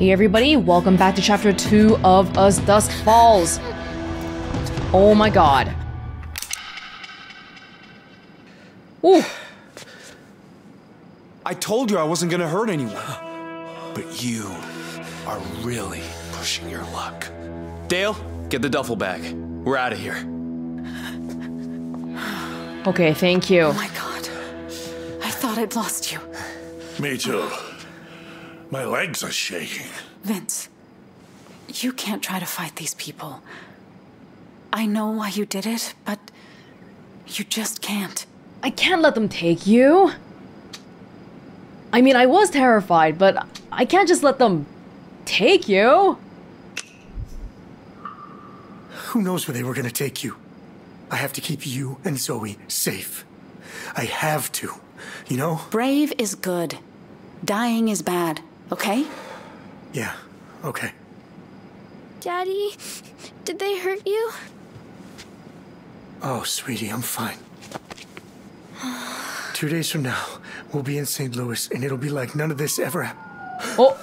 Hey everybody, welcome back to chapter 2 of As Dusk Falls. Oh my god. Ooh. I told you I wasn't gonna hurt anyone. But you are really pushing your luck. Dale, get the duffel bag. We're out of here. Okay, thank you. Oh my god. I thought I'd lost you. Me too. My legs are shaking. Vince, you can't try to fight these people. I know why you did it, but you just can't. I can't let them take you. I mean, I was terrified, but I can't just let them take you. Who knows where they were gonna take you? I have to keep you and Zoe safe. I have to, you know? Brave is good. Dying is bad. Okay? Yeah, okay. Daddy, did they hurt you? Oh, sweetie, I'm fine. 2 days from now, we'll be in St. Louis, and it'll be like none of this ever happened. Oh.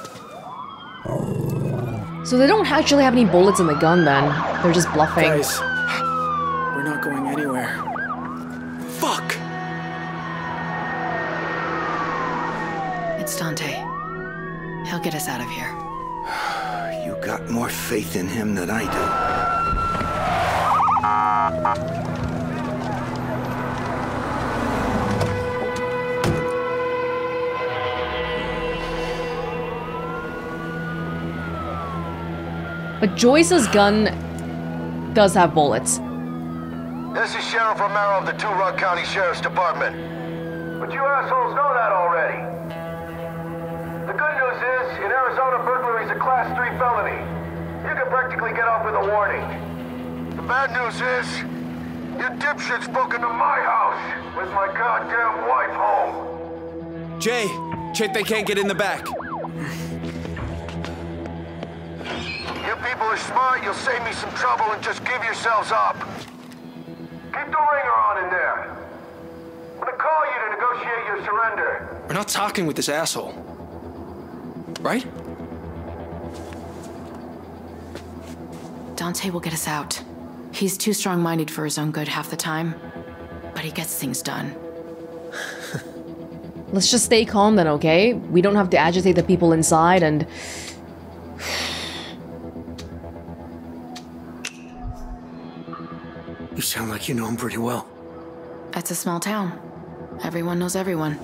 So they don't actually have any bullets in the gun, then. They're just bluffing. Guys, we're not going anywhere. Fuck! It's Dante. He'll get us out of here. You got more faith in him than I do. But Joyce's gun does have bullets. This is Sheriff Romero of the Two Rock County Sheriff's Department. But you assholes know that already. The good news is, in Arizona, burglary is a Class 3 felony. You can practically get off with a warning. The bad news is, you dipshits broke into my house with my goddamn wife home. Jay, check they can't get in the back. You people are smart, you'll save me some trouble and just give yourselves up. Keep the ringer on in there. I'm gonna call you to negotiate your surrender. We're not talking with this asshole. Right? Dante will get us out. He's too strong-minded for his own good half the time, but he gets things done. Let's just stay calm then, okay? We don't have to agitate the people inside and... You sound like you know him pretty well. It's a small town. Everyone knows everyone.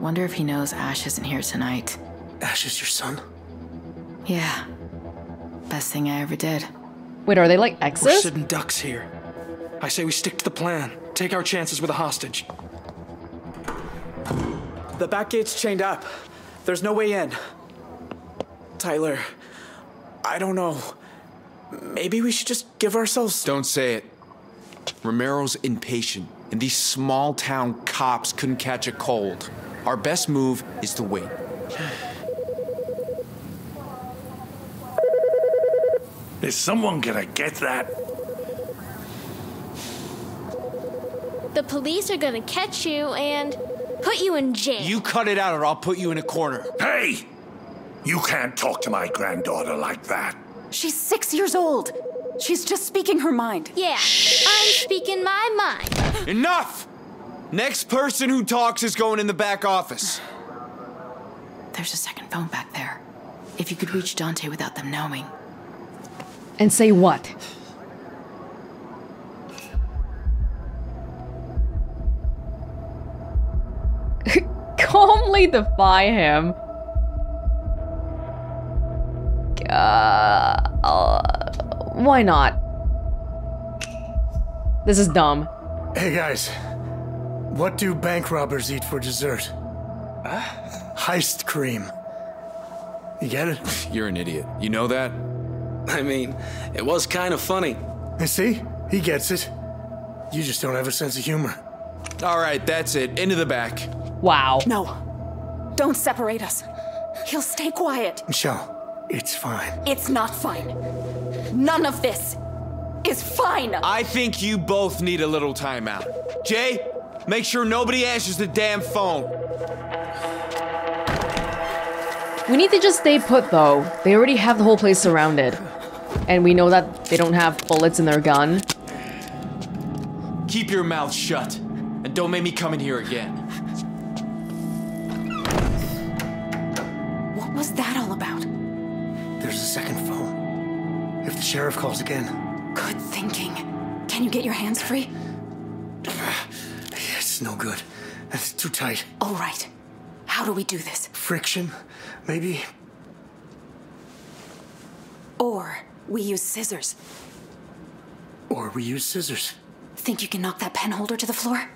Wonder if he knows Ash isn't here tonight. Ash is your son? Yeah. Best thing I ever did. Wait, are they like exes? We're sitting ducks here. I say we stick to the plan. Take our chances with a hostage. The back gate's chained up. There's no way in. Tyler, I don't know. Maybe we should just give ourselves... Don't say it. Romero's impatient, and these small town cops couldn't catch a cold. Our best move is to wait. Is someone gonna get that? The police are gonna catch you and put you in jail. You cut it out or I'll put you in a corner. Hey! You can't talk to my granddaughter like that. She's 6 years old. She's just speaking her mind. Yeah, I'm speaking my mind. Enough! Next person who talks is going in the back office. There's a second phone back there. If you could reach Dante without them knowing. And say what? Calmly defy him. Why not? This is dumb. Hey guys. What do bank robbers eat for dessert? Heist cream. You get it? You're an idiot. You know that? I mean, it was kind of funny. You see? He gets it. You just don't have a sense of humor. All right, that's it. Into the back. Wow. No. Don't separate us. He'll stay quiet. Michelle, it's fine. It's not fine. None of this is fine. I think you both need a little time out. Jay? Make sure nobody answers the damn phone. We need to just stay put, though. They already have the whole place surrounded. And we know that they don't have bullets in their gun. Keep your mouth shut. And don't make me come in here again. What was that all about? There's a second phone. If the sheriff calls again. Good thinking. Can you get your hands free? It's no good. It's too tight. All right. How do we do this? Friction, maybe? Or we use scissors. Think you can knock that pen holder to the floor?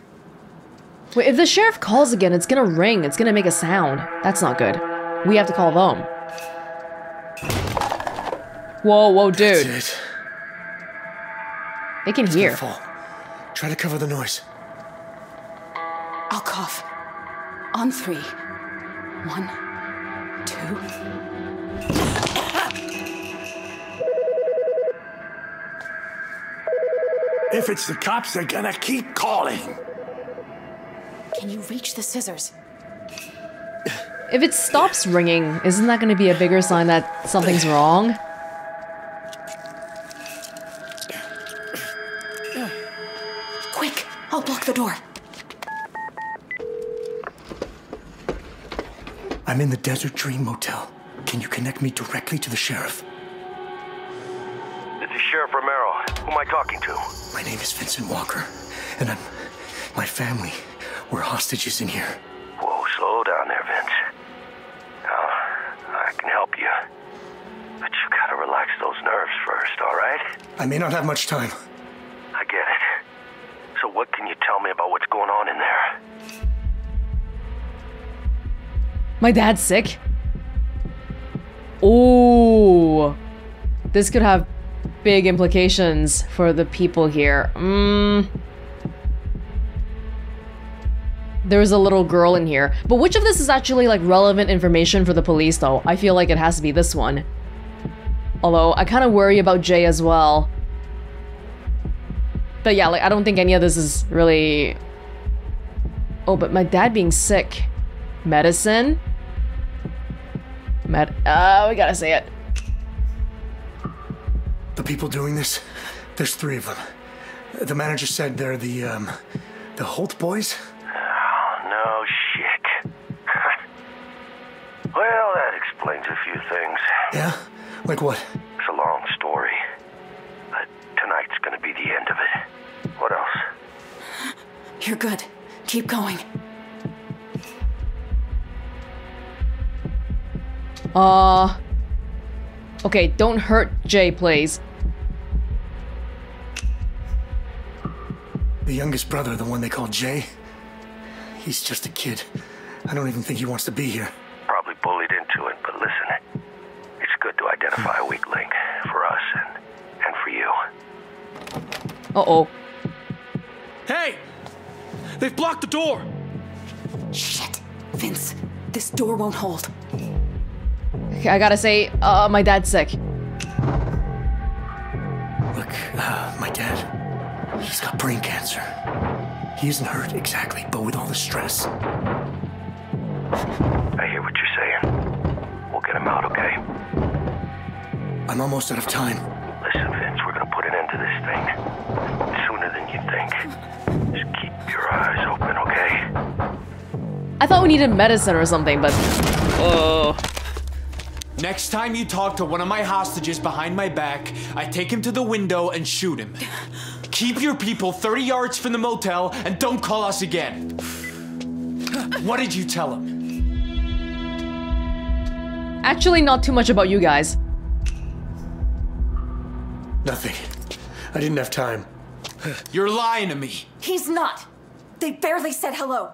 Wait, if the sheriff calls again, it's gonna ring. It's gonna make a sound. That's not good. We have to call them. Whoa, whoa, dude. That's it. They can hear. It's gonna fall. Try to cover the noise. I'll cough. On three. 1, 2. If it's the cops, they're gonna keep calling. Can you reach the scissors? If it stops ringing, isn't that gonna be a bigger sign that something's wrong? Quick, I'll block the door. I'm in the Desert Dream Motel. Can you connect me directly to the sheriff? This is Sheriff Romero. Who am I talking to? My name is Vincent Walker, and my family, we're hostages in here. Whoa, slow down there, Vince. I can help you. But you gotta relax those nerves first, all right? I may not have much time. I get it. So what can you tell me about what's going on in there? My dad's sick. Ooh. This could have big implications for the people here. There's a little girl in here. But which of this is actually like relevant information for the police though? I feel like it has to be this one. Although I kind of worry about Jay as well. But yeah, like I don't think any of this is really... Oh, but my dad being sick. Medicine? We gotta say it. The people doing this, there's 3 of them. The manager said they're the Holt boys? Oh, no shit. Well, that explains a few things. Yeah? Like what? It's a long story. But tonight's gonna be the end of it. What else? You're good. Keep going. Okay, don't hurt Jay, please. The youngest brother, the one they call Jay, he's just a kid. I don't even think he wants to be here. Probably bullied into it, but listen, it's good to identify a weak link for us and for you. Uh-oh. Hey! They've blocked the door! Shit, Vince, this door won't hold. I gotta say, my dad's sick. Look, my dad, he's got brain cancer. He isn't hurt exactly, but with all the stress. I hear what you're saying. We'll get him out, okay? I'm almost out of time. Listen, Vince, we're gonna put an end to this thing. Sooner than you think. Just keep your eyes open, okay? I thought we needed medicine or something, but... Oh... Next time you talk to one of my hostages behind my back, I take him to the window and shoot him. Keep your people 30 yards from the motel and don't call us again. What did you tell him? Actually, not too much about you guys. Nothing. I didn't have time. You're lying to me. He's not. They barely said hello.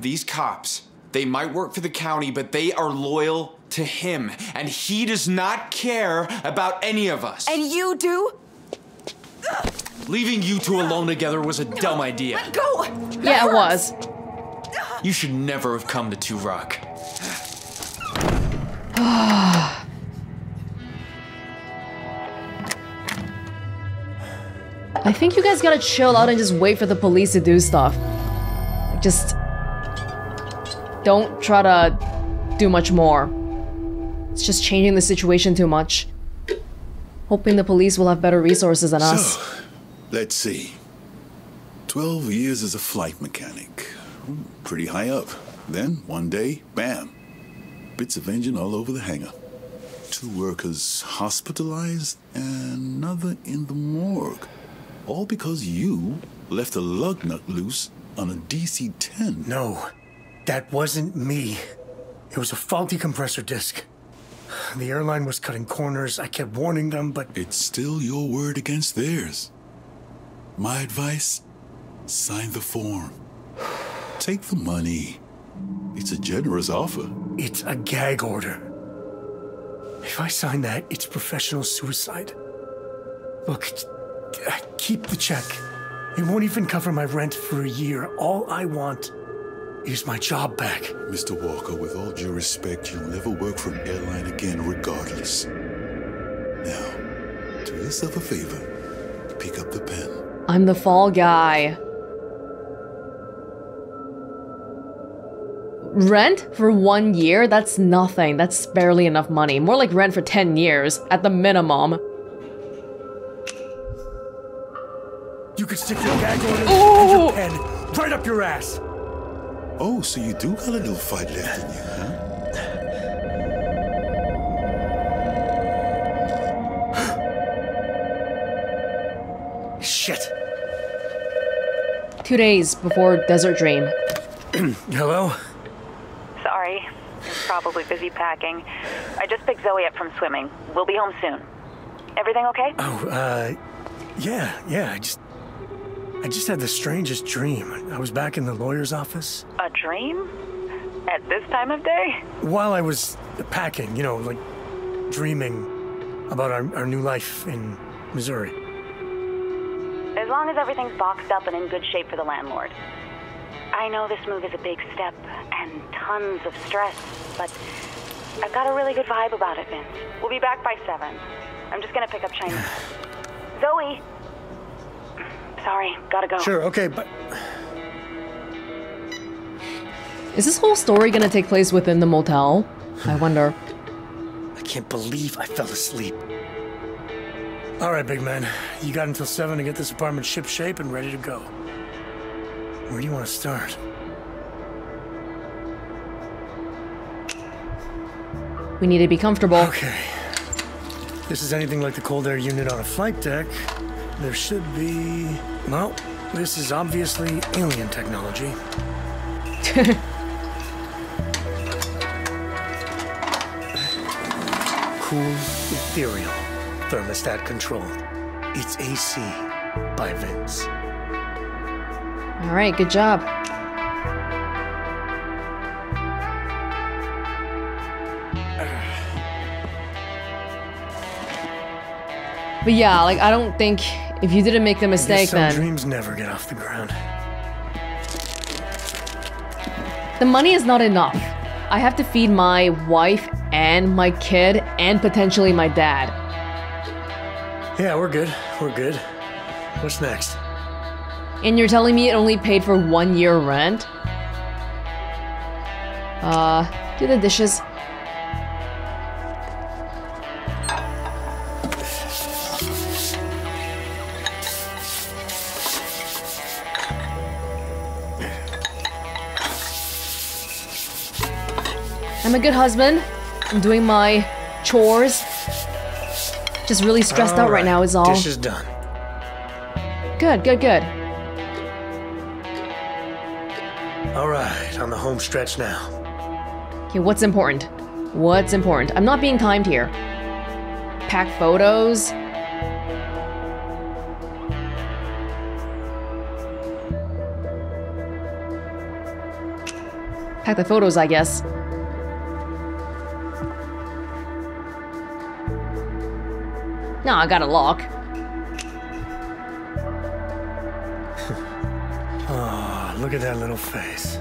These cops, they might work for the county, but they are loyal to him, and he does not care about any of us. And you do? Leaving you two alone together was a dumb idea. Let go! Yeah, it was. You should never have come to Two Rock. I think you guys gotta chill out and just wait for the police to do stuff. Just... don't try to do much more. It's just changing the situation too much. Hoping the police will have better resources than us. So, let's see. 12 years as a flight mechanic. Pretty high up. Then, one day, bam. Bits of engine all over the hangar. 2 workers hospitalized and another in the morgue. All because you left a lug nut loose on a DC 10. No, that wasn't me. It was a faulty compressor disc. The airline was cutting corners. I kept warning them, but... It's still your word against theirs. My advice? Sign the form. Take the money. It's a generous offer. It's a gag order. If I sign that, it's professional suicide. Look, keep the check. It won't even cover my rent for a year. All I want is my job back. Mr. Walker, with all due respect, you'll never work for an airline again regardless. Now, do yourself a favor. Pick up the pen. I'm the fall guy. Rent for 1 year? That's nothing. That's barely enough money. More like rent for 10 years, at the minimum. You could stick your gag order and your pen right up your ass. Oh, so you do got a little fight left in you, huh? Shit. 2 days before Desert Dream. Hello? Sorry. He's probably busy packing. I just picked Zoe up from swimming. We'll be home soon. Everything okay? Oh, yeah. I just had the strangest dream. I was back in the lawyer's office. A dream? At this time of day? While I was packing, you know, like dreaming about our new life in Missouri. As long as everything's boxed up and in good shape for the landlord. I know this move is a big step and tons of stress, but I've got a really good vibe about it, Vince. We'll be back by 7. I'm just gonna pick up China. Zoe! Sorry, gotta go. Sure, okay, but... Is this whole story gonna take place within the motel? I wonder. I can't believe I fell asleep. Alright, big man. You got until 7 to get this apartment shipshape and ready to go. Where do you want to start? We need to be comfortable. Okay. If this is anything like the cold air unit on a flight deck, there should be... Well, this is obviously alien technology. Cool, ethereal, thermostat controlled. It's AC by Vince. All right, good job. But yeah, like, I don't think if you didn't make the mistake, then dreams never get off the ground. The money is not enough. I have to feed my wife and my kid and potentially my dad. Yeah, we're good. We're good. What's next? And you're telling me it only paid for 1 year rent? Do the dishes. I'm a good husband. I'm doing my chores. Just really stressed out right now is all. Dishes done. Good, good, good. All right, on the home stretch now. Okay, what's important? What's important? I'm not being timed here. Pack photos. Pack the photos, I guess. No, I got a lock. Look at that little face.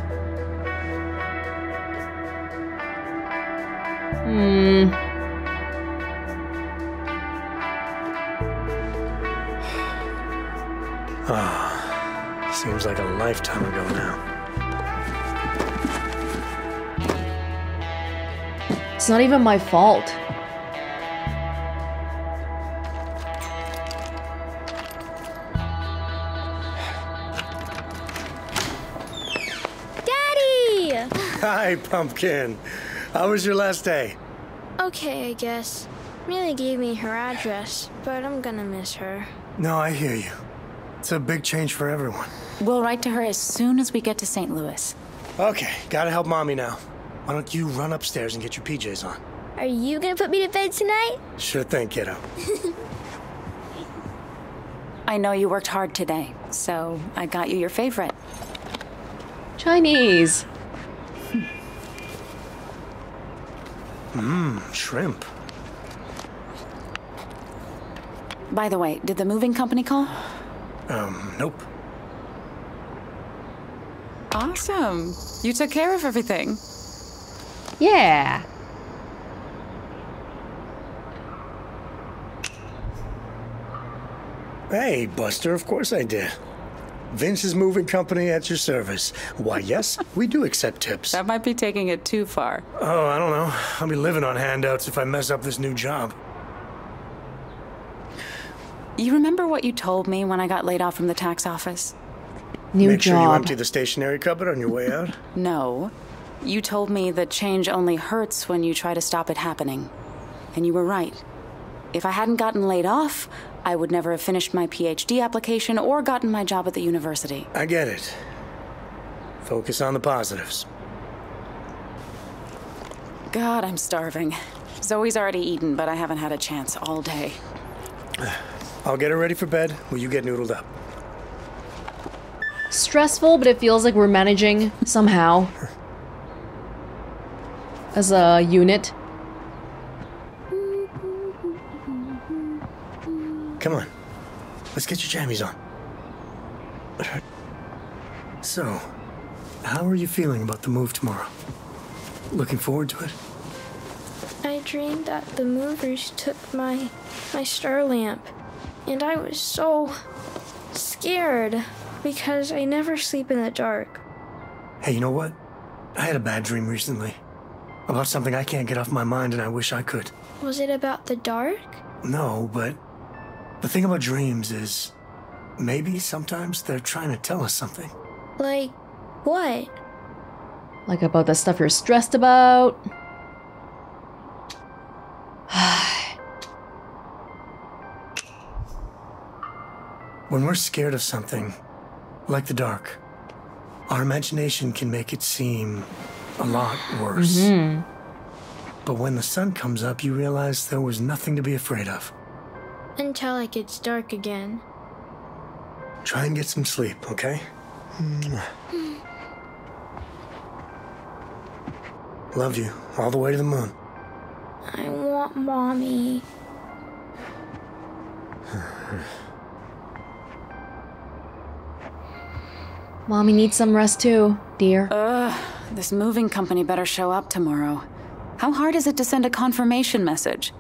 Ah, seems like a lifetime ago now. It's not even my fault. Daddy! Hi, Pumpkin. How was your last day? Okay, I guess. Millie gave me her address, but I'm gonna miss her. No, I hear you. It's a big change for everyone. We'll write to her as soon as we get to St. Louis. Okay, gotta help Mommy now. Why don't you run upstairs and get your PJs on? Are you gonna put me to bed tonight? Sure thing, kiddo. I know you worked hard today, so I got you your favorite. Chinese. Mmm, shrimp. By the way, did the moving company call? Nope. Awesome. You took care of everything. Yeah. Hey, Buster, of course I did. Vince's moving company at your service. Why, yes, we do accept tips. That might be taking it too far. Oh, I don't know. I'll be living on handouts if I mess up this new job. You remember what you told me when I got laid off from the tax office? New job. Make sure you empty the stationery cupboard on your way out? No. You told me that change only hurts when you try to stop it happening. And you were right. If I hadn't gotten laid off, I would never have finished my PhD application or gotten my job at the university. I get it. Focus on the positives. God, I'm starving. Zoe's already eaten, but I haven't had a chance all day. I'll get her ready for bed. Will you get noodled up? Stressful, but it feels like we're managing somehow. As a unit. Come on. Let's get your jammies on. So, how are you feeling about the move tomorrow? Looking forward to it? I dreamed that the movers took my star lamp. And I was so scared because I never sleep in the dark. Hey, you know what? I had a bad dream recently. About something I can't get off my mind and I wish I could. Was it about the dark? No, but... the thing about dreams is, maybe sometimes they're trying to tell us something. Like what? Like about the stuff you're stressed about? When we're scared of something, like the dark, our imagination can make it seem a lot worse. Mm-hmm. But when the sun comes up, you realize there was nothing to be afraid of. Until it gets dark again. Try and get some sleep, okay? Love you, all the way to the moon. I want Mommy. Mommy needs some rest too, dear. This moving company better show up tomorrow. How hard is it to send a confirmation message?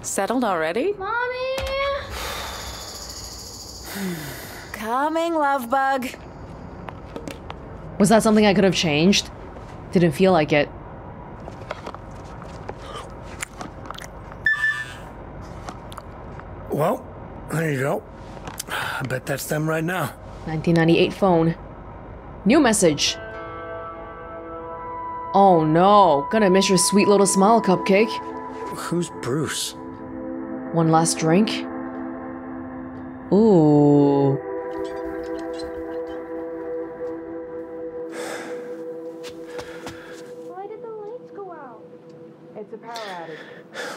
Settled already? Mommy! Coming, love bug. Was that something I could have changed? Didn't feel like it. Well, there you go. I bet that's them right now. 1998 phone. New message. Oh no, gonna miss your sweet little smile, cupcake. Who's Bruce? One last drink? Ooh. Why did the lights go out? It's a power outage.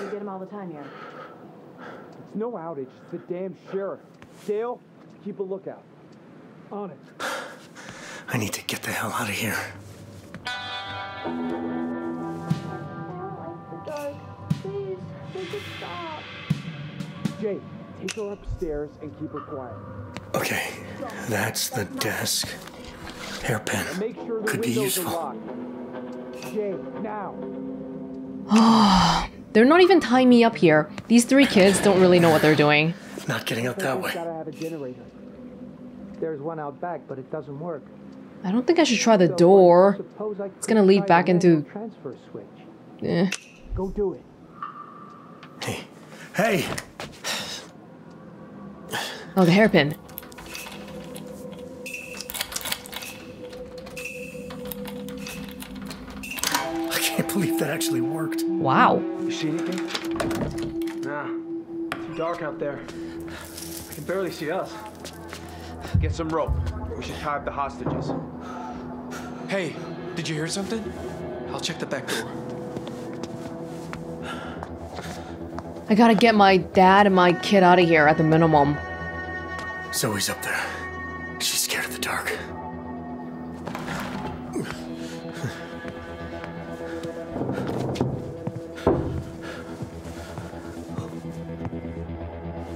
We get them all the time here. It's no outage. It's the damn sheriff. Dale, keep a lookout. On it. I need to get the hell out of here. I don't like the dark. Please, make it stop. Jay, take her upstairs and keep her quiet. Okay, that's the desk. Hairpin. Make sure could be useful. Jay, now. They're not even tying me up here. These three kids don't really know what they're doing. Not getting out that way. Gotta have a generator. There's one out back, but it doesn't work. I don't think I should try the door. It's gonna lead back into Yeah. Go do it. Hey. Hey! Oh, the hairpin. I can't believe that actually worked. Wow. You see anything? Nah. It's too dark out there. I can barely see us. Get some rope. We should tie up the hostages. Hey, did you hear something? I'll check the back door. I gotta get my dad and my kid out of here at the minimum. Zoe's up there. She's scared of the dark.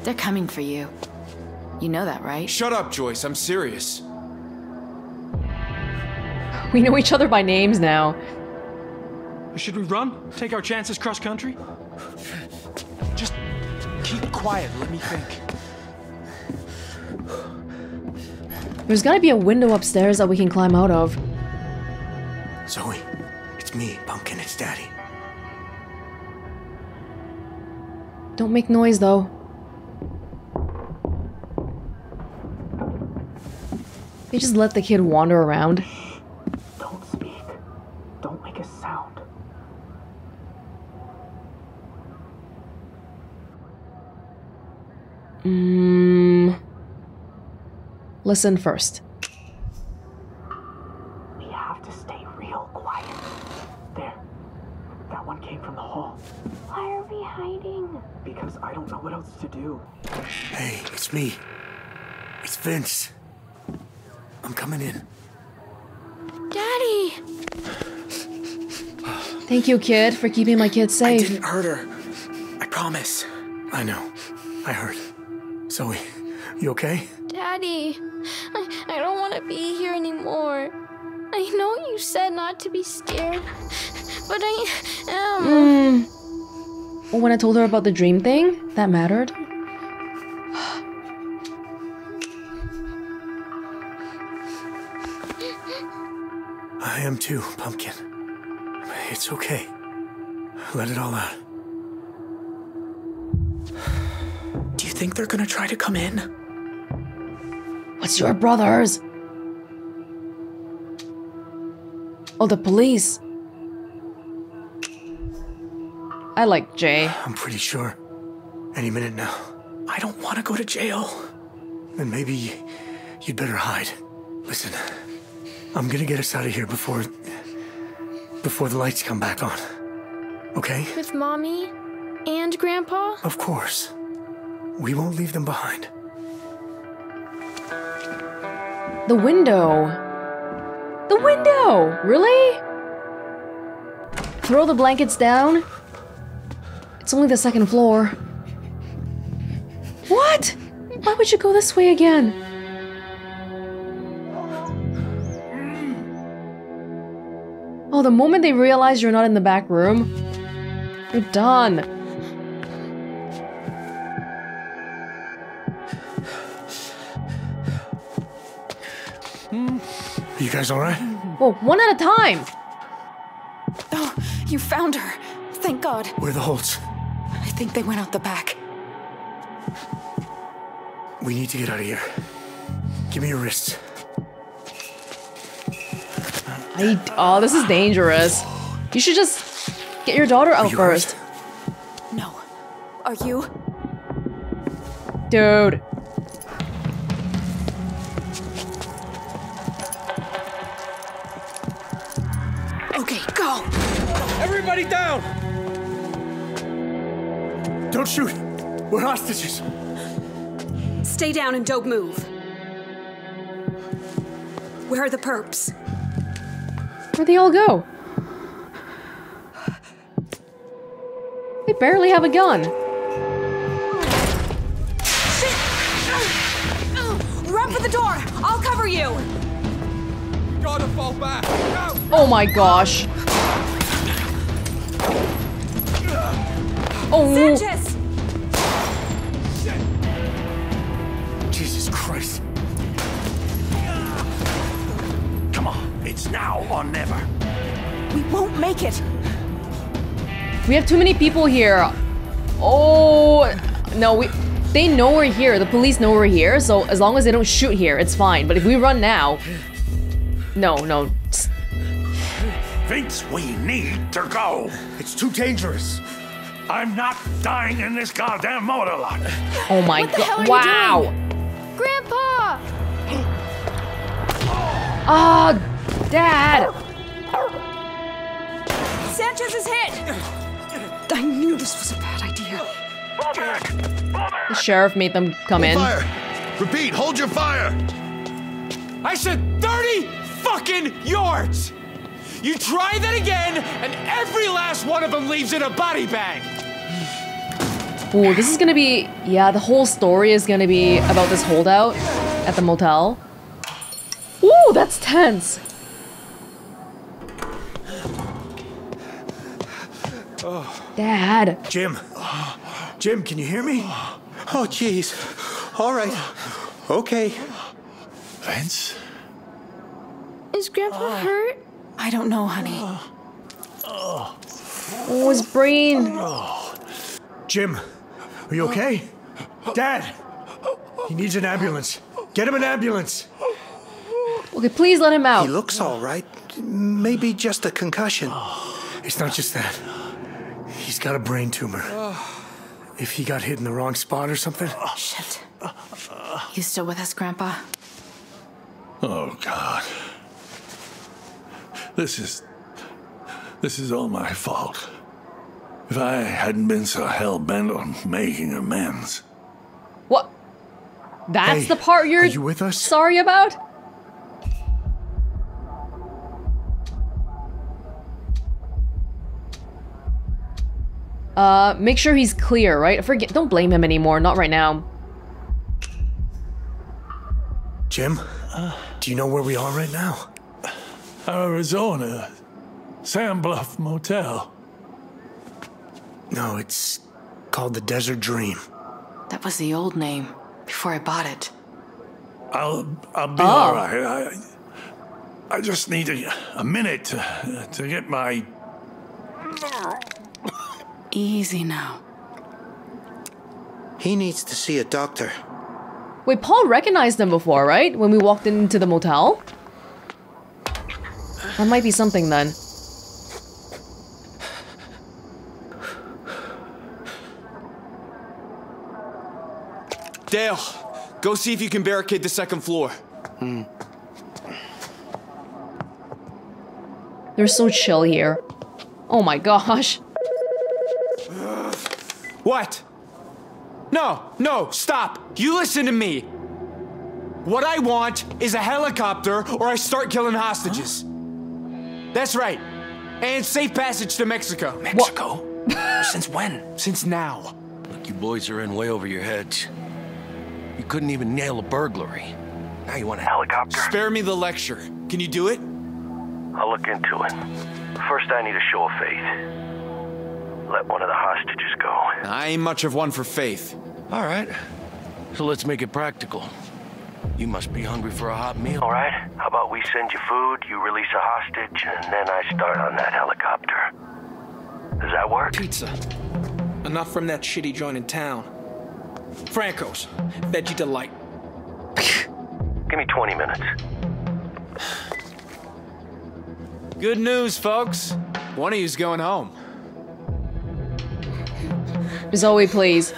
They're coming for you. You know that, right? Shut up, Joyce. I'm serious. We know each other by names now. Should we run? Take our chances cross country? Just keep quiet. Let me think. There's gotta be a window upstairs that we can climb out of. Zoe, it's me, Pumpkin. It's Daddy. Don't make noise, though. They just let the kid wander around. Don't speak. Don't make a sound. Listen first. We have to stay real quiet. There. That one came from the hall. Why are we hiding? Because I don't know what else to do. Hey, it's me. It's Vince. I'm coming in. Daddy! Thank you, kid, for keeping my kids safe. I didn't hurt her. I promise. I know. I heard. Zoe, you okay? Daddy, I don't want to be here anymore. I know you said not to be scared, but I am. Well, when I told her about the dream thing, that mattered. I am too, Pumpkin. It's okay. Let it all out. Do you think they're gonna try to come in? What's your brothers? Oh, the police. I like Jay. I'm pretty sure. Any minute now. I don't want to go to jail. Then maybe you'd better hide. Listen, I'm gonna get us out of here before the lights come back on. Okay? With Mommy and Grandpa? Of course. We won't leave them behind. The window. The window! Really? Throw the blankets down? It's only the second floor. What? Why would you go this way again? Oh, the moment they realize you're not in the back room, you're done. You guys all right? Well, one at a time. Oh, you found her. Thank God. Where are the Holts? I think they went out the back. We need to get out of here. Give me your wrists. Oh, this is dangerous. You should just get your daughter out first. Right? No. Are you? Dude. Everybody down! Don't shoot! We're hostages! Stay down and don't move. Where are the perps? Where'd they all go? They barely have a gun. Shit! Run for the door! I'll cover you! You gotta fall back! Go! Oh my gosh! Oh. Sanchez! Shit. Jesus Christ. Come on, it's now or never. We won't make it. We have too many people here. Oh, no, they know we're here. The police know we're here, so as long as they don't shoot here, it's fine. But if we run now... No, no. Vince, we need to go. It's too dangerous. I'm not dying in this goddamn motor lot. Oh my god. What the hell are you doing? Grandpa! Oh, Dad! Sanchez is hit! I knew this was a bad idea. Fall back. The sheriff made them come in. Fire. Repeat, hold your fire! I said 30 fucking yards! You try that again, and every last one of them leaves in a body bag! Ooh, this is gonna be... Yeah, the whole story is gonna be about this holdout at the motel. Ooh, that's tense! Dad! Jim! Jim, can you hear me? Oh, jeez. Alright. Okay. Vince? Is Grandpa hurt? I don't know, honey. Oh, his brain. Oh. Jim, are you okay? Dad, he needs an ambulance. Get him an ambulance. Okay, please let him out. He looks all right. Maybe just a concussion. It's not just that. He's got a brain tumor. If he got hit in the wrong spot or something. Shit. You still with us, Grandpa? Oh, God. This is all my fault. If I hadn't been so hell-bent on making amends. What? That's the part you're sorry about? Make sure he's clear, right? Don't blame him anymore, not right now. Jim, do you know where we are right now? Arizona, Sandbluff Motel. No, it's called the Desert Dream. That was the old name before I bought it. I'll be all right. I just need a minute to get my easy now. He needs to see a doctor. Wait, Paul recognized them before, right? When we walked into the motel. That might be something then. Dale, go see if you can barricade the second floor. They're so chill here. Oh my gosh. What? No, stop. You listen to me. What I want is a helicopter or I start killing hostages. Huh? That's right. And safe passage to Mexico. Mexico? What? Since when? Since now. Look, you boys are in way over your heads. You couldn't even nail a burglary. Now you want a helicopter? Spare me the lecture. Can you do it? I'll look into it. First, I need a show of faith. Let one of the hostages go. I ain't much of one for faith. All right. So let's make it practical. You must be hungry for a hot meal. All right. How about we send you food, you release a hostage, and then I start on that helicopter. Does that work? Pizza. Enough from that shitty joint in town. Franco's. Veggie delight. Give me 20 minutes. Good news, folks. One of you's going home. Zoe, please.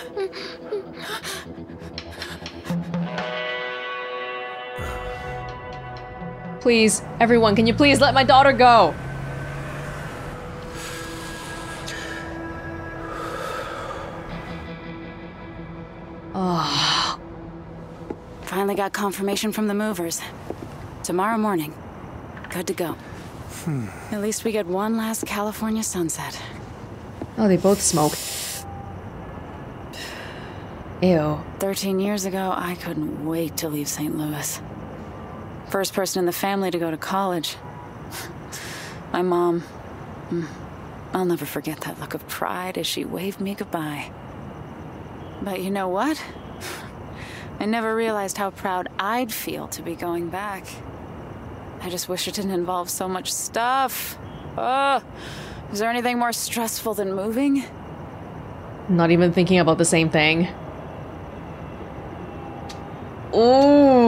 Please, everyone, can you please let my daughter go? Oh. Finally got confirmation from the movers. Tomorrow morning. Good to go. At least we get one last California sunset. Oh, they both smoke. Ew. 13 years ago, I couldn't wait to leave St. Louis. First person in the family to go to college. My mom. I'll never forget that look of pride as she waved me goodbye. But you know what? I never realized how proud I'd feel to be going back. I just wish it didn't involve so much stuff. Is there anything more stressful than moving? Not even thinking about the same thing. Ooh.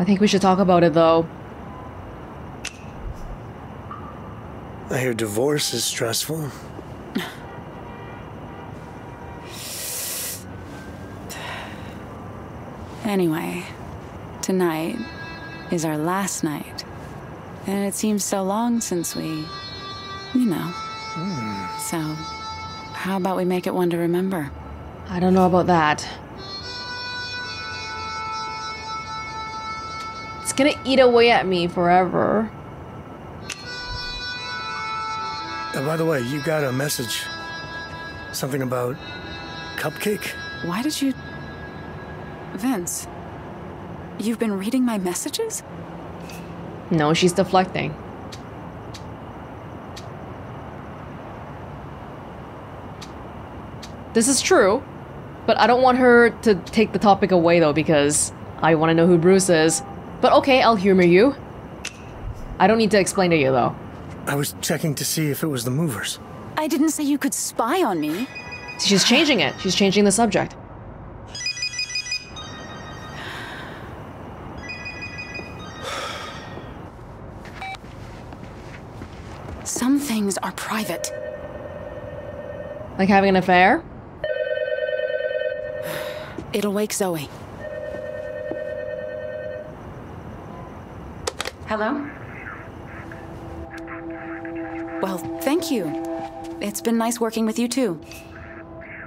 I think we should talk about it, though. I hear divorce is stressful. Anyway, tonight is our last night. And it seems so long since we, you know. Mm. So, how about we make it one to remember? I don't know about that. It's gonna eat away at me forever. And by the way, you got a message. Something about cupcake? Why did you... Vince, you've been reading my messages? No, she's deflecting. This is true, but I don't want her to take the topic away, though, because I want to know who Bruce is. But okay, I'll humor you. I don't need to explain to you, though. I was checking to see if it was the movers. I didn't say you could spy on me. She's changing it. She's changing the subject. Some things are private. Like having an affair? It'll wake Zoe. Hello? Well, thank you. It's been nice working with you, too.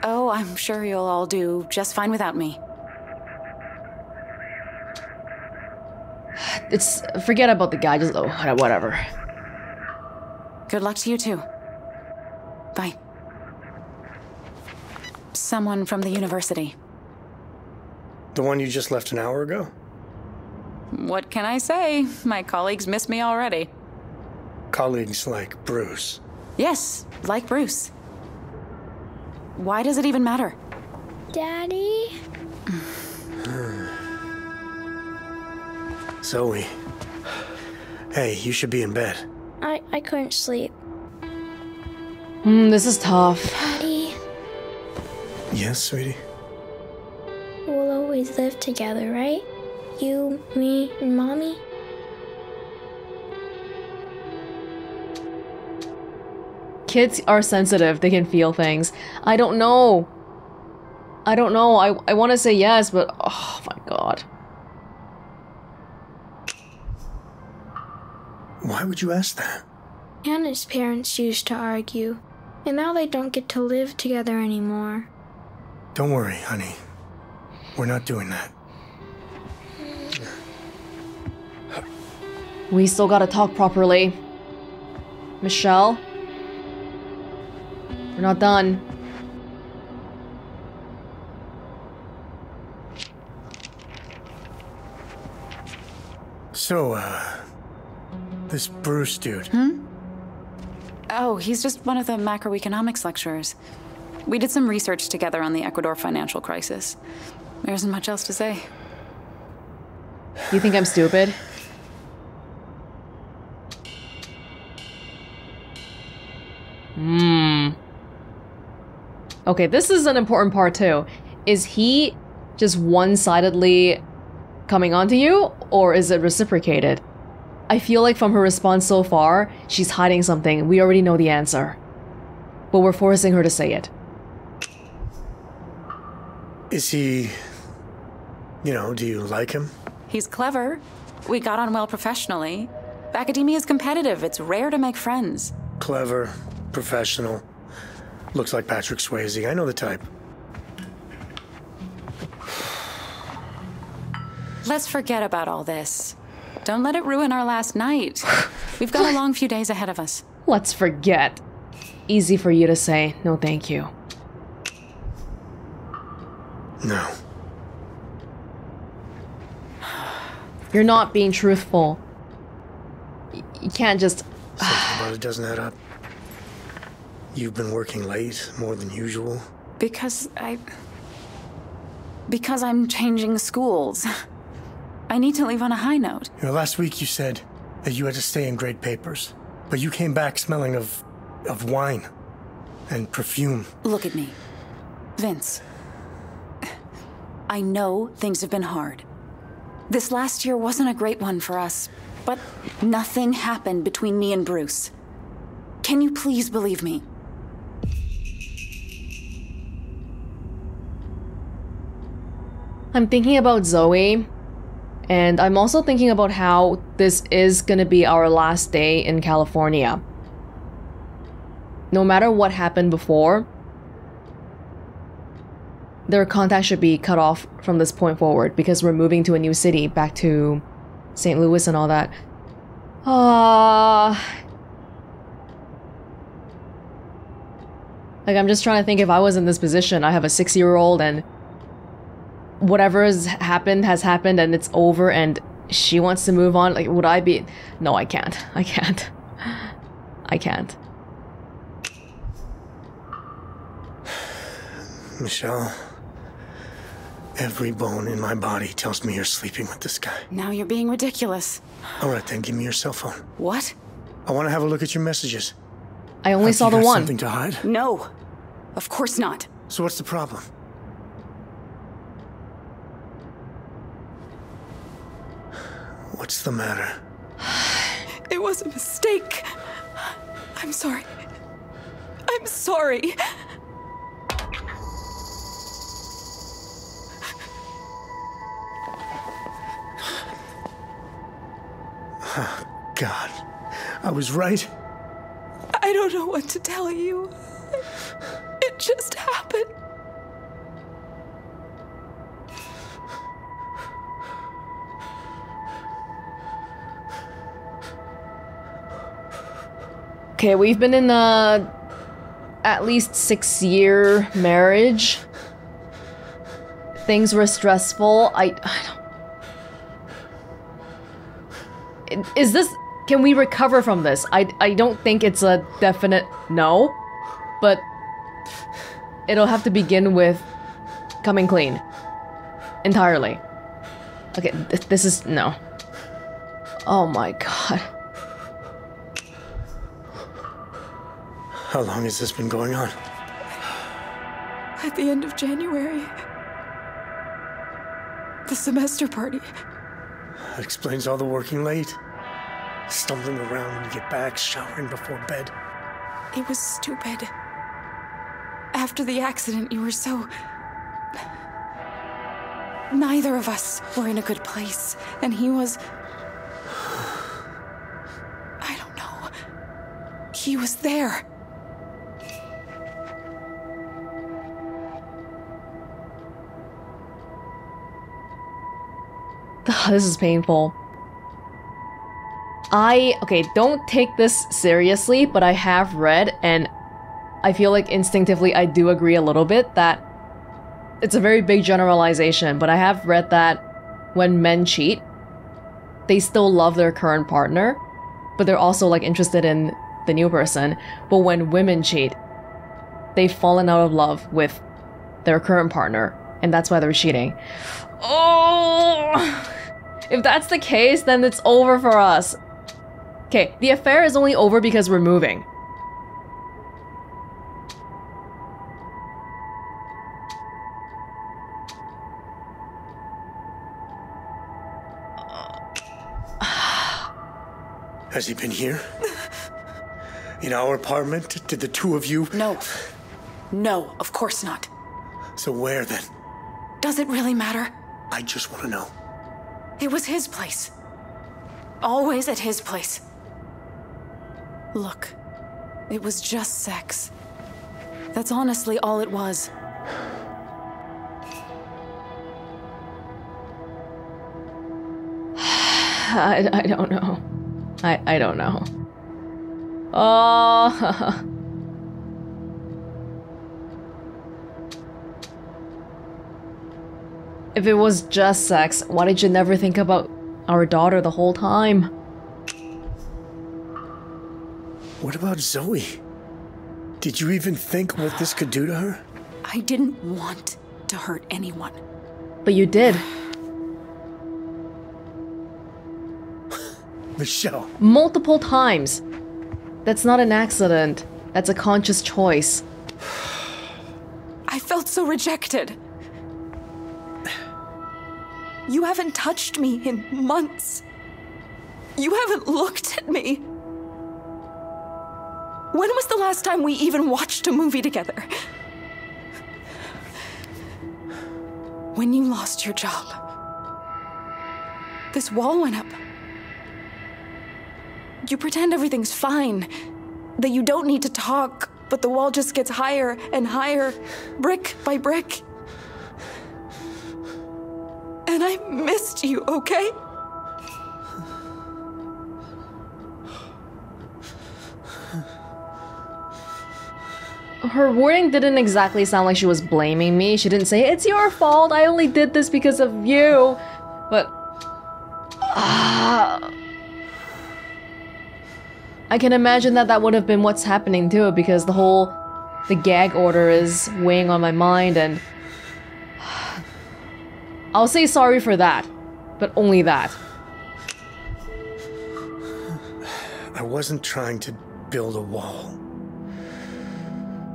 Oh, I'm sure you'll all do just fine without me. It's... forget about the guy, just... oh, whatever. Good luck to you, too. Bye. Someone from the university. The one you just left an hour ago? What can I say? My colleagues miss me already. Colleagues like Bruce? Yes, like Bruce. Why does it even matter? Daddy? Zoe. Hey, you should be in bed. I couldn't sleep. This is tough. Daddy. Yes, sweetie? We'll always live together, right? You, me, and Mommy? Kids are sensitive. They can feel things. I don't know. I don't know. I want to say yes, but... oh, my God. Why would you ask that? Hannah's parents used to argue, and now they don't get to live together anymore. Don't worry, honey. We're not doing that. We still gotta talk properly. Michelle? We're not done. So, this Bruce dude. Hmm? Oh, he's just one of the macroeconomics lecturers. We did some research together on the Ecuador financial crisis. There isn't much else to say. You think I'm stupid? Hmm. Okay, this is an important part too. Is he just one-sidedly coming on to you, or is it reciprocated? I feel like from her response so far, she's hiding something. We already know the answer. But we're forcing her to say it. Is he... you know, do you like him? He's clever. We got on well professionally. Academia is competitive. It's rare to make friends. Clever. Professional. Looks like Patrick Swayze. I know the type. Let's forget about all this. Don't let it ruin our last night. We've got a long few days ahead of us. Let's forget. Easy for you to say, no thank you. No. You're not being truthful. You can't just... something about it doesn't add up. You've been working late, more than usual? Because I'm changing schools. I need to leave on a high note. You know, last week you said that you had to stay and grade papers, but you came back smelling of wine and perfume. Look at me, Vince. I know things have been hard. This last year wasn't a great one for us, but nothing happened between me and Bruce. Can you please believe me? I'm thinking about Zoe, and I'm also thinking about how this is gonna be our last day in California. No matter what happened before, their contact should be cut off from this point forward because we're moving to a new city, back to St. Louis and all that. Like, I'm just trying to think, if I was in this position, I have a 6-year-old and whatever has happened and it's over and she wants to move on, like, would I be... No, I can't. I can't. I can't. Michelle, every bone in my body tells me you're sleeping with this guy. Now you're being ridiculous. All right, then, give me your cell phone. What? I want to have a look at your messages. I only saw the one. Something to hide? No, of course not. So what's the problem? What's the matter? It was a mistake. I'm sorry. I'm sorry. Oh, God. I was right. I don't know what to tell you. It just happened. Okay, we've been in a at least 6-year marriage. Things were stressful. I don't... Is this... Can we recover from this? I don't think it's a definite no, but it'll have to begin with coming clean. Entirely. Okay, this is... no. Oh my God. How long has this been going on? At the end of January. The semester party. That explains all the working late. Stumbling around when you get back, showering before bed. It was stupid. After the accident, you were so... Neither of us were in a good place, and he was... I don't know. He was there. Ugh, this is painful. Okay, don't take this seriously, but I have read, and I feel like instinctively I do agree a little bit, that it's a very big generalization, but I have read that when men cheat, they still love their current partner, but they're also, like, interested in the new person. But when women cheat, they've fallen out of love with their current partner, and that's why they're cheating. Oh! If that's the case, then it's over for us. Okay, the affair is only over because we're moving. Has he been here? In our apartment? Did the two of you? No. No, of course not. So where then? Does it really matter? I just want to know. It was his place. Always at his place. Look, it was just sex. That's honestly all it was. I don't know. I don't know. Oh. If it was just sex, why did you never think about our daughter the whole time? What about Zoe? Did you even think what this could do to her? I didn't want to hurt anyone. But you did. Michelle. Multiple times. That's not an accident. That's a conscious choice. I felt so rejected. You haven't touched me in months. You haven't looked at me. When was the last time we even watched a movie together? When you lost your job. This wall went up. You pretend everything's fine, that you don't need to talk, but the wall just gets higher and higher, brick by brick. And I missed you, okay? Her wording didn't exactly sound like she was blaming me. She didn't say, it's your fault, I only did this because of you. But... I can imagine that that would have been what's happening too, because the whole... the gag order is weighing on my mind, and... I'll say sorry for that, but only that. I wasn't trying to build a wall.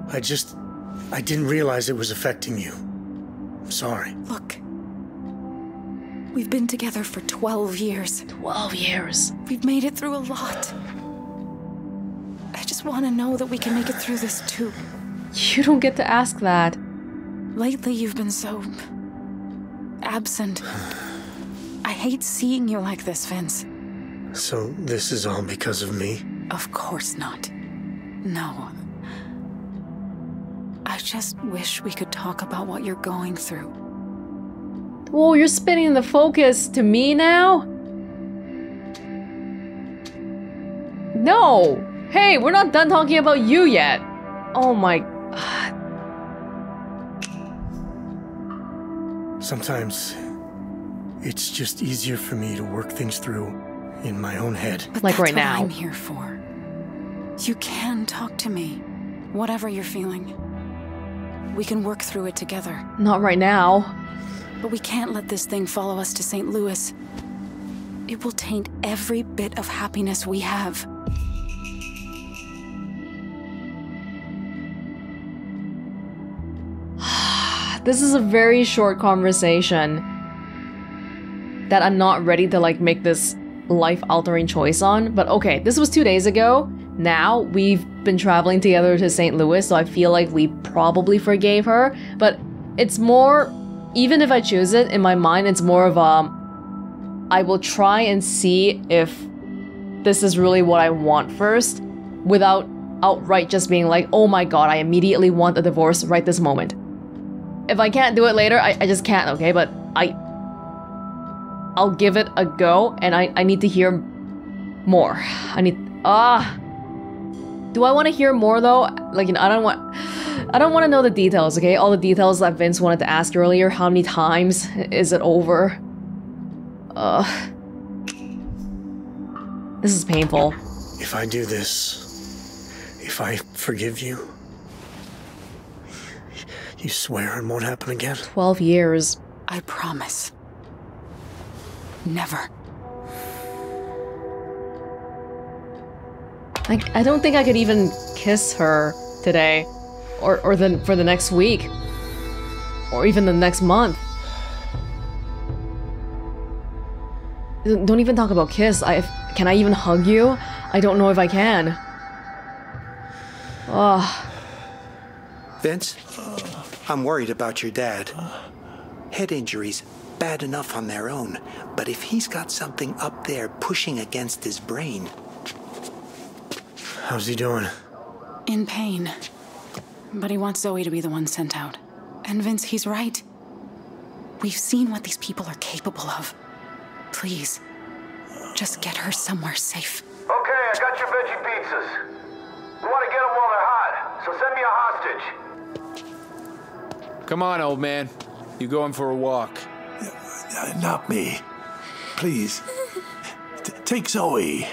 I didn't realize it was affecting you. I'm sorry. Look. We've been together for 12 years. 12 years. We've made it through a lot. I just want to know that we can make it through this too. You don't get to ask that. Lately you've been so... absent. I hate seeing you like this, Vince. So this is all because of me? Of course not. No. I just wish we could talk about what you're going through. Whoa, you're spinning the focus to me now? No! Hey, we're not done talking about you yet! Oh my god. Sometimes it's just easier for me to work things through in my own head. But like right now. That's what I'm here for. You can talk to me, whatever you're feeling. We can work through it together. Not right now. But we can't let this thing follow us to St. Louis. It will taint every bit of happiness we have. This is a very short conversation that I'm not ready to like make this life-altering choice on. But okay, this was 2 days ago. Now, we've been traveling together to St. Louis, so I feel like we probably forgave her, but it's more, even if I choose it, in my mind, it's more of a, I will try and see if this is really what I want first, without outright just being like, oh my god, I immediately want a divorce right this moment. If I can't do it later, I just can't, okay, but I'll give it a go, and I need to hear more. Do I want to hear more though? Like, you know, I don't want to know the details, okay? All the details that Vince wanted to ask earlier. How many times is it over? This is painful. If I do this, if I forgive you, you swear it won't happen again? 12 years. I promise. Never. I don't think I could even kiss her today, or then for the next week, or even the next month. Don't even talk about kiss. Can I even hug you? I don't know if I can. Oh. Vince, I'm worried about your dad. Head injuries, bad enough on their own, but if he's got something up there pushing against his brain. How's he doing? In pain. But he wants Zoe to be the one sent out. And Vince, he's right. We've seen what these people are capable of. Please, just get her somewhere safe. Okay, I got your veggie pizzas. You want to get them while they're hot, so send me a hostage. Come on, old man. You going for a walk? Not me. Please. Take Zoe.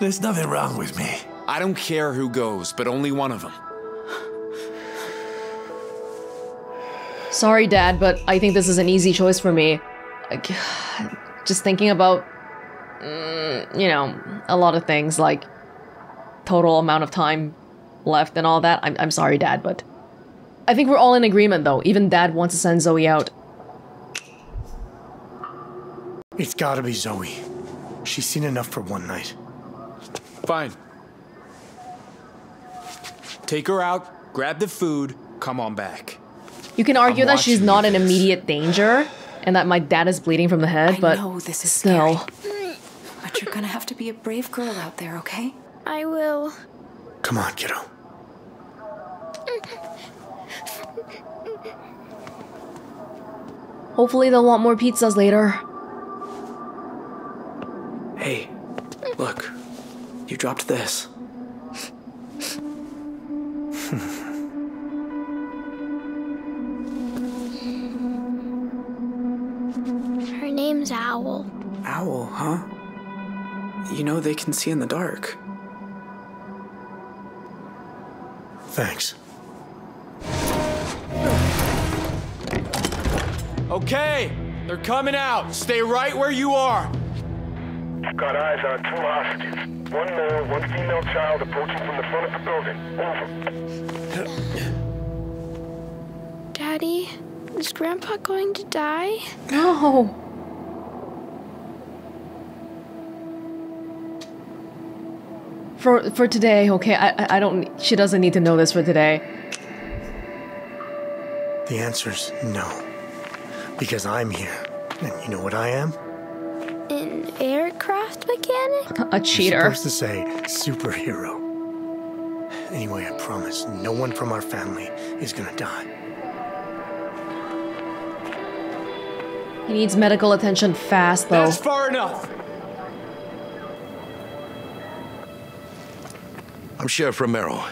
There's nothing wrong with me. I don't care who goes, but only one of them. Sorry, Dad, but I think this is an easy choice for me. Just thinking about, you know, a lot of things like total amount of time left and all that. I'm sorry, Dad, but I think we're all in agreement, though. Even Dad wants to send Zoe out. It's gotta be Zoe. She's seen enough for one night. Fine. Take her out, grab the food, come on back. You can argue that she's not in immediate danger, and that my dad is bleeding from the head, but I know this is still scary. But you're gonna have to be a brave girl out there, okay? I will. Come on, kiddo. Hopefully they'll want more pizzas later. Hey, look. You dropped this. Her name's Owl. Owl, huh? You know they can see in the dark. Thanks. Okay, they're coming out. Stay right where you are. Got eyes on two hostages. One male, one female child approaching from the front of the building. Over. Daddy, is Grandpa going to die? No. For today, okay? I don't... She doesn't need to know this for today. The answer's no. Because I'm here. And you know what I am? An aircraft mechanic? A cheater. You're supposed to say superhero. Anyway, I promise no one from our family is gonna die. He needs medical attention fast, though. That's far enough! I'm Sheriff Romero,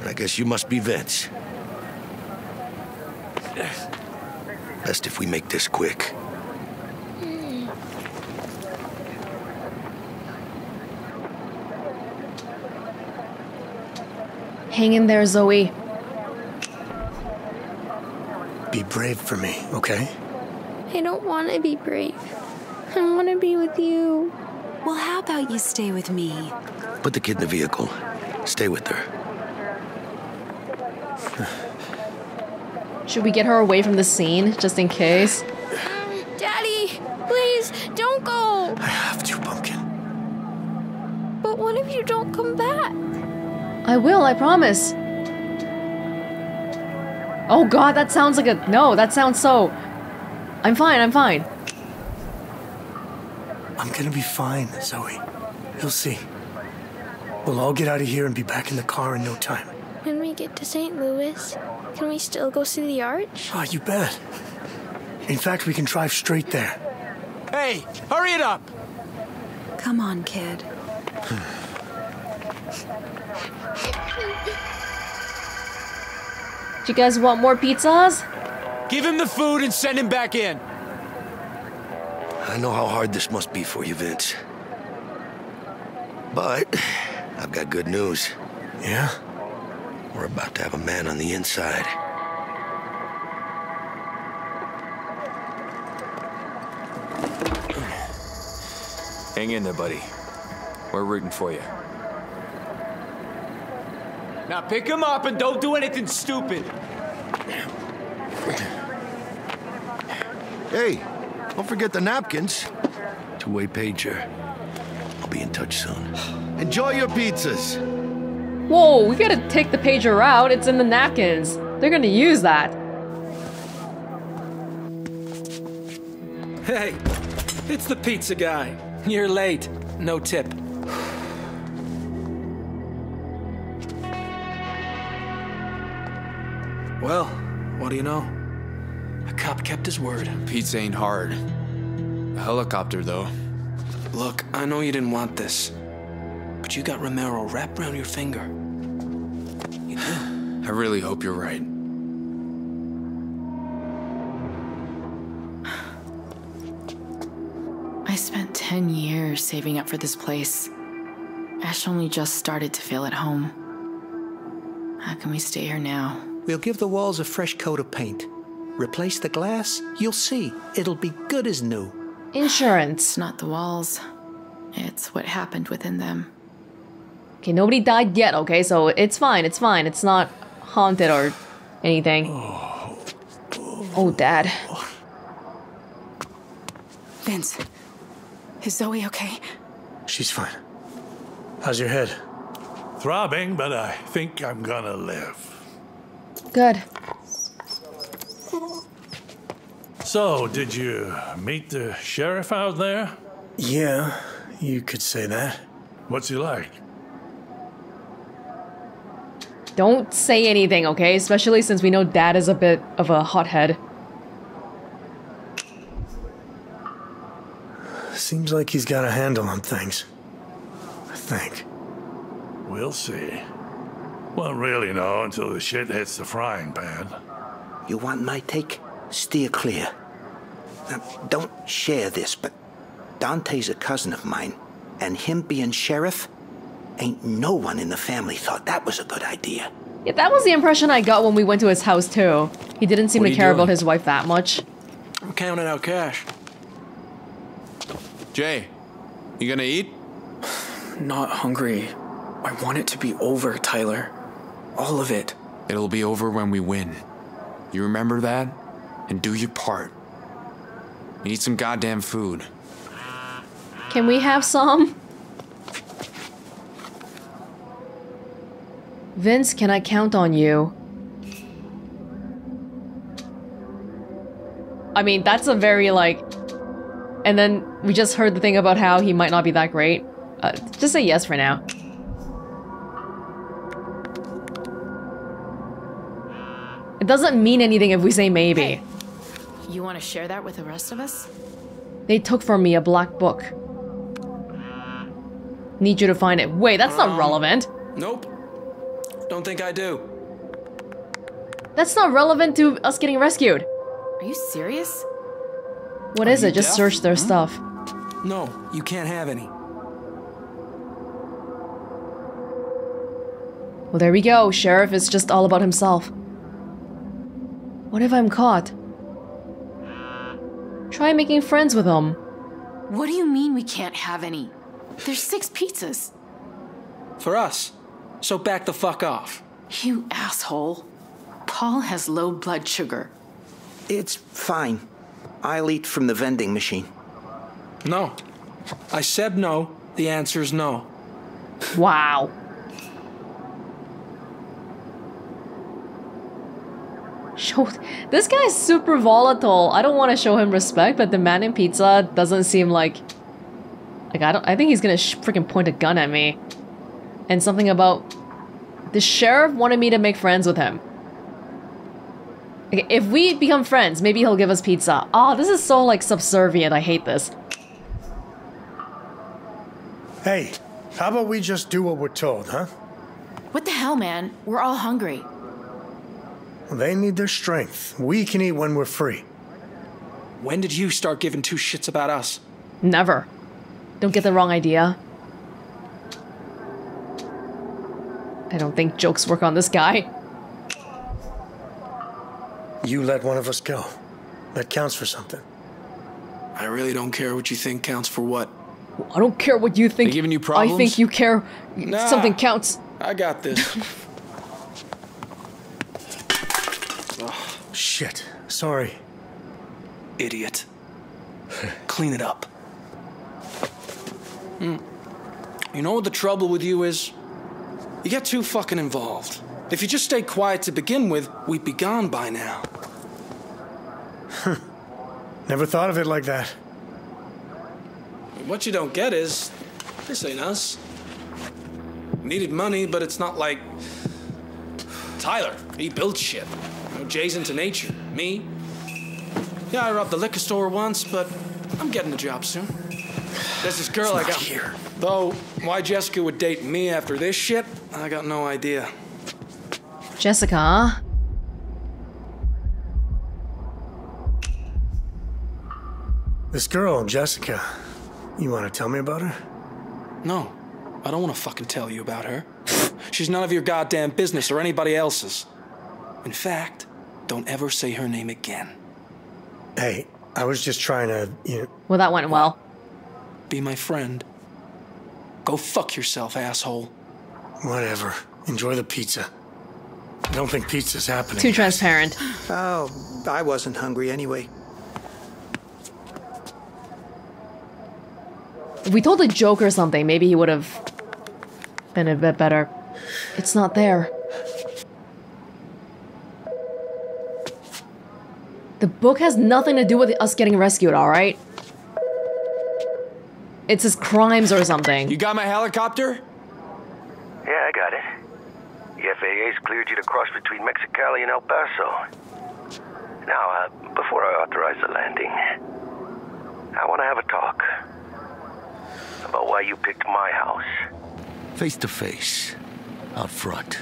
and I guess you must be Vince. Best if we make this quick. Hang in there, Zoe. Be brave for me, okay? I don't want to be brave. I want to be with you. Well, how about you stay with me? Put the kid in the vehicle. Stay with her. Should we get her away from the scene, just in case? Daddy, please, don't go! I have to, Pumpkin. But what if you don't come back? I will, I promise. Oh god, that sounds like a... No, that sounds so... I'm fine, I'm fine. I'm gonna be fine, Zoe. You'll see. We'll all get out of here and be back in the car in no time. When we get to St. Louis, can we still go see the arch? Oh, you bet. In fact, we can drive straight there. Hey, hurry it up! Come on, kid. Do you guys want more pizzas? Give him the food and send him back in. I know how hard this must be for you, Vince. But... I've got good news. Yeah? We're about to have a man on the inside. Hang in there, buddy. We're rooting for you. Now pick him up and don't do anything stupid. Hey, don't forget the napkins. Two-way pager. I'll be in touch soon. Enjoy your pizzas. Whoa, we gotta take the pager out. It's in the napkins. They're gonna use that. Hey, it's the pizza guy. You're late. No tip. Well, what do you know? A cop kept his word. Pizza ain't hard. A helicopter, though. Look, I know you didn't want this. But you got Romero wrapped around your finger. You do. I really hope you're right. I spent 10 years saving up for this place. I Ash only just started to feel at home. How can we stay here now? We'll give the walls a fresh coat of paint. Replace the glass, you'll see. It'll be good as new. Insurance. It's not the walls. It's what happened within them. Okay, nobody died yet, okay? So it's fine, it's fine. It's not haunted or anything. Oh, Dad. Vince, is Zoe okay? She's fine. How's your head? Throbbing, but I think I'm gonna live. Good. So, did you meet the sheriff out there? Yeah, you could say that. What's he like? Don't say anything, okay? Especially since we know Dad is a bit of a hothead. Seems like he's got a handle on things. I think. We'll see. Won't really know until the shit hits the frying pan. You want my take? Steer clear. Now, don't share this, but Dante's a cousin of mine, and him being sheriff, ain't no one in the family thought that was a good idea. Yeah, that was the impression I got when we went to his house, too. He didn't seem to care about his wife that much. I'm counting out cash. Jay, you gonna eat? Not hungry. I want it to be over, Tyler. All of it. It'll be over when we win. You remember that? And do your part. We need some goddamn food. Can we have some? Vince, can I count on you? I mean, that's a very, like... And then we just heard the thing about how he might not be that great. Just say yes for now. It doesn't mean anything if we say maybe. Hey. You want to share that with the rest of us? They took from me a black book. Need you to find it. Wait, that's not relevant. Nope. Don't think I do. That's not relevant to us getting rescued. Are you serious? What is it? Just search their stuff. No, you can't have any. Well, there we go. Sheriff is just all about himself. What if I'm caught? Try making friends with them. What do you mean we can't have any? There's 6 pizzas. For us. So back the fuck off. You asshole. Paul has low blood sugar. It's fine. I'll eat from the vending machine. No. I said no. The answer is no. Wow. This guy's super volatile. I don't want to show him respect, but the man in pizza doesn't seem like... I think he's gonna freaking point a gun at me. And something about... The sheriff wanted me to make friends with him. Okay, if we become friends, maybe he'll give us pizza. Oh, this is so, like, subservient. I hate this. Hey, how about we just do what we're told, huh? What the hell, man? We're all hungry. They need their strength. We can eat when we're free. When did you start giving 2 shits about us? Never. Don't get the wrong idea. I don't think jokes work on this guy. You let one of us go. That counts for something. I really don't care what you think counts for what. I don't care what you think. They giving you problems? I think you care. Nah, something counts. I got this. Shit. Sorry. Idiot. Clean it up. You know what the trouble with you is? You get too fucking involved. If you just stay quiet to begin with, we'd be gone by now. Never thought of it like that. What you don't get is, this ain't us. Needed money, but it's not like... Tyler, he built shit. Jay's into nature. Me? Yeah, I robbed the liquor store once, but I'm getting a job soon. There's this girl I got here. Though, why Jessica would date me after this shit, I got no idea. Jessica? This girl, Jessica. You want to tell me about her? No. I don't want to fucking tell you about her. She's none of your goddamn business or anybody else's. In fact, don't ever say her name again. Hey, I was just trying to, you know... Well, that went well. Be my friend. Go fuck yourself, asshole. Whatever. Enjoy the pizza. I don't think pizza's happening. Too transparent. Oh, I wasn't hungry anyway. If we told a joke or something, maybe he would have been a bit better. It's not there. The book has nothing to do with us getting rescued, alright? It's his crimes or something. You got my helicopter? Yeah, I got it. The FAA's cleared you to cross between Mexicali and El Paso. Now, before I authorize the landing, I want to have a talk about why you picked my house. Face to face, out front,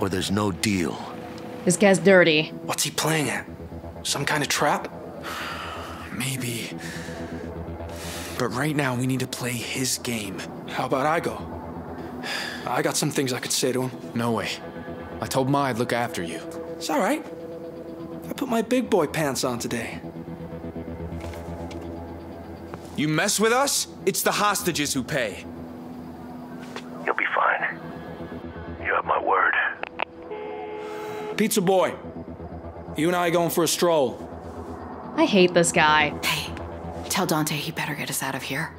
or there's no deal. This guy's dirty. What's he playing at? Some kind of trap? Maybe. But right now, we need to play his game. How about I go? I got some things I could say to him. No way. I told Ma I'd look after you. It's all right. I put my big boy pants on today. You mess with us, it's the hostages who pay. You'll be fine. You have my word. Pizza boy, you and I are going for a stroll. I hate this guy. Hey, tell Dante he better get us out of here.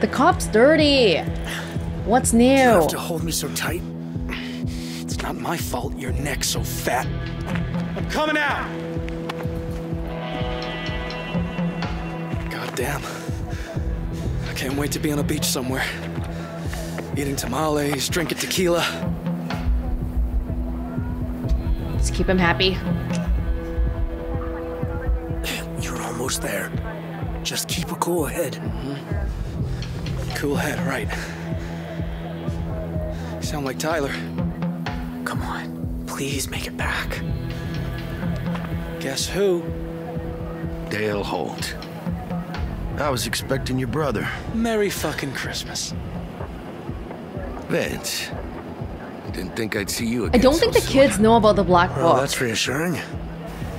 The cop's dirty. What's new? You have to hold me so tight. It's not my fault your neck's so fat. I'm coming out! Goddamn. I can't wait to be on a beach somewhere. Eating tamales, drinking tequila. Let's keep him happy. You're almost there. Just keep a cool head. Mm-hmm. Cool head, right? You sound like Tyler. Come on, please make it back. Guess who? Dale Holt. I was expecting your brother. Merry fucking Christmas. Vince, I didn't think I'd see you again. I don't think the kids know about the black book. Well, that's reassuring.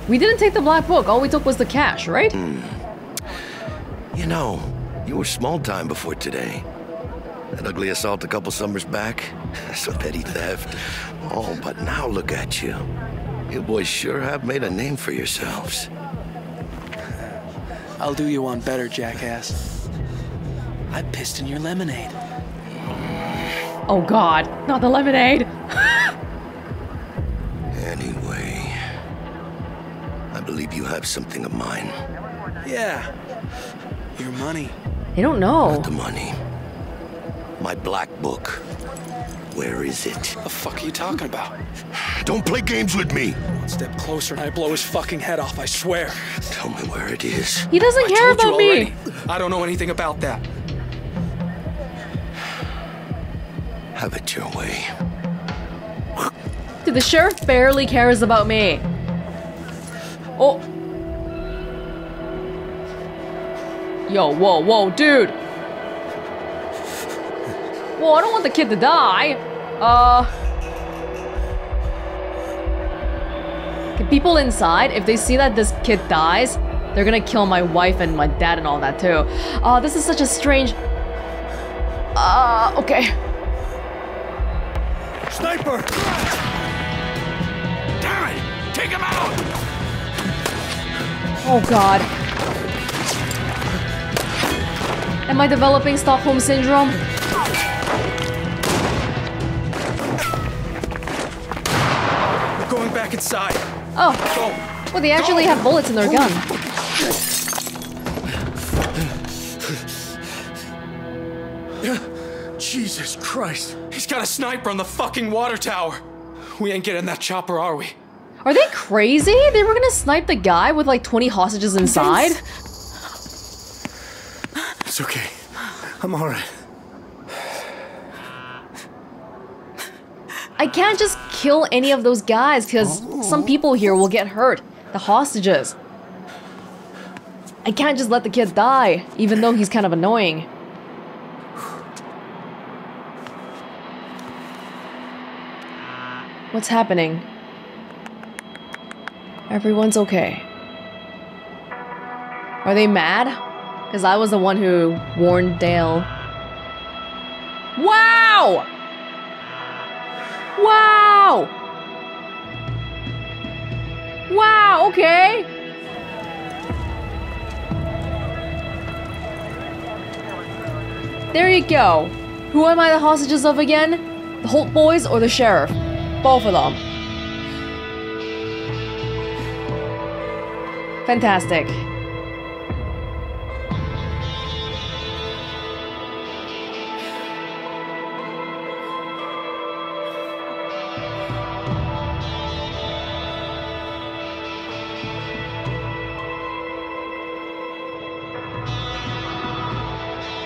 We didn't take the black book. All we took was the cash, right? You know, you were small time before today. That ugly assault a couple summers back, some petty theft. Oh, but now look at you. You boys sure have made a name for yourselves. I'll do you one better, jackass. I pissed in your lemonade. Oh God, not the lemonade. Anyway, I believe you have something of mine. Yeah, your money. They don't know. Not the money. My black book. Where is it? The fuck are you talking about? Don't play games with me. One step closer and I blow his fucking head off, I swear. Tell me where it is. He doesn't care about me. I don't know anything about that. Have it your way. Dude, the sheriff barely cares about me. Oh. Yo, whoa, whoa, dude! Whoa, I don't want the kid to die! The people inside, if they see that this kid dies, they're gonna kill my wife and my dad and all that too. This is such a strange... okay. Sniper! Damn it! Take him out! Oh God. Am I developing Stockholm Syndrome? We're going back inside. Oh. Go. Well, they actually have bullets in their gun. Jesus Christ. He's got a sniper on the fucking water tower. We ain't getting that chopper, are we? Are they crazy? They were gonna snipe the guy with like 20 hostages inside? It's okay. I'm all right. I can't just kill any of those guys because some people here will get hurt. The hostages. I can't just let the kid die, even though he's kind of annoying. What's happening? Everyone's okay. Are they mad? Because I was the one who warned Dale. Wow! Wow! Wow, okay! There you go. Who am I the hostages of again? The Holt boys or the sheriff? Both of them. Fantastic.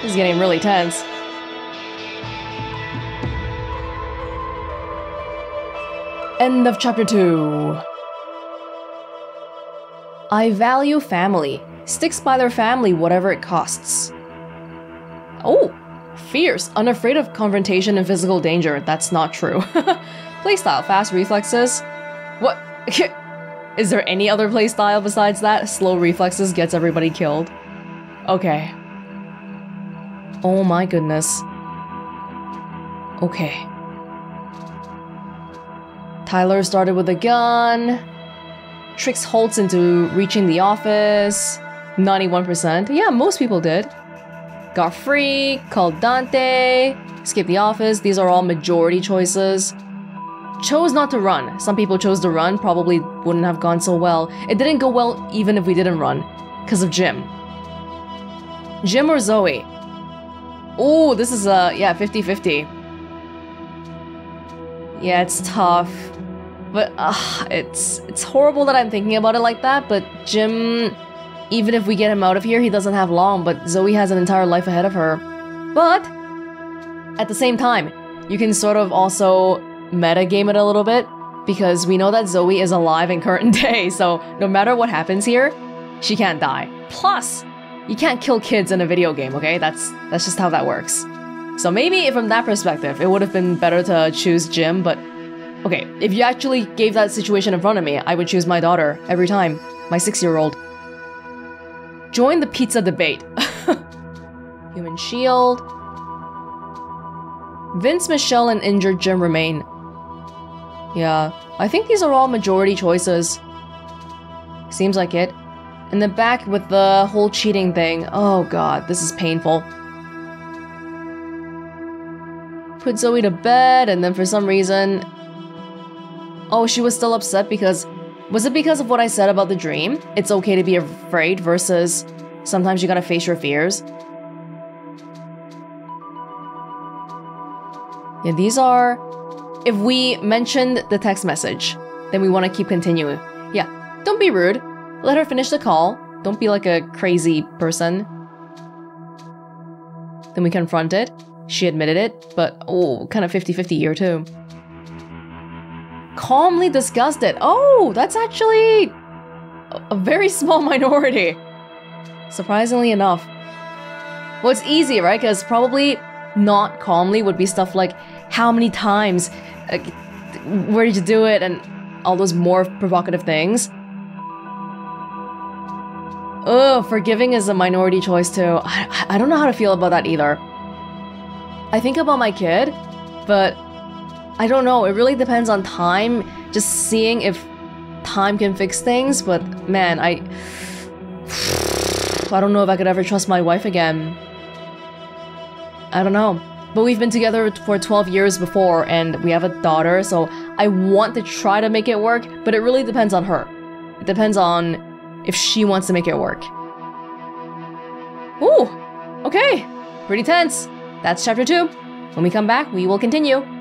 This is getting really tense. End of chapter 2. I value family. Sticks by their family whatever it costs. Oh, fierce, unafraid of confrontation and physical danger. That's not true. Playstyle, fast reflexes. What? Is there any other playstyle besides that? Slow reflexes gets everybody killed. Okay. Oh my goodness. Okay. Tyler started with a gun. Tricks Holt into reaching the office. 91%. Yeah, most people did. Got free. Called Dante. Skipped the office. These are all majority choices. Chose not to run. Some people chose to run. Probably wouldn't have gone so well. It didn't go well even if we didn't run. Because of Jim. Jim or Zoe? Oh, this is a, yeah, 50-50. Yeah, it's tough. But, it's horrible that I'm thinking about it like that, but Jim, even if we get him out of here, he doesn't have long, but Zoe has an entire life ahead of her. But, at the same time, you can sort of also metagame it a little bit, because we know that Zoe is alive in current day, so no matter what happens here, she can't die. Plus, you can't kill kids in a video game, okay? That's just how that works. So maybe from that perspective, it would have been better to choose Jim, but... Okay, if you actually gave that situation in front of me, I would choose my daughter every time. My 6-year-old. Join the pizza debate. Human shield. Vince, Michelle, and injured Jim remain. Yeah, I think these are all majority choices. Seems like it. In the back with the whole cheating thing. Oh god, this is painful. Put Zoe to bed, and then for some reason... Oh, she was still upset because... Was it because of what I said about the dream? It's okay to be afraid versus... Sometimes you gotta face your fears. Yeah, these are... If we mentioned the text message, then we want to keep continuing. Yeah, don't be rude. Let her finish the call. Don't be like a crazy person. Then we confront it. She admitted it, but oh, kind of 50-50 here too. Calmly discussed it. Oh, that's actually a very small minority. Surprisingly enough. Well, it's easy, right? Because probably not calmly would be stuff like how many times, where did you do it, and all those more provocative things. Ugh, forgiving is a minority choice too. I don't know how to feel about that either. I think about my kid, but I don't know. It really depends on time, just seeing if time can fix things, but man, I don't know if I could ever trust my wife again. I don't know. But we've been together for 12 years before, and we have a daughter, so I want to try to make it work, but it really depends on her. It depends on... if she wants to make it work. Ooh! Okay! Pretty tense! That's chapter 2. When we come back, we will continue.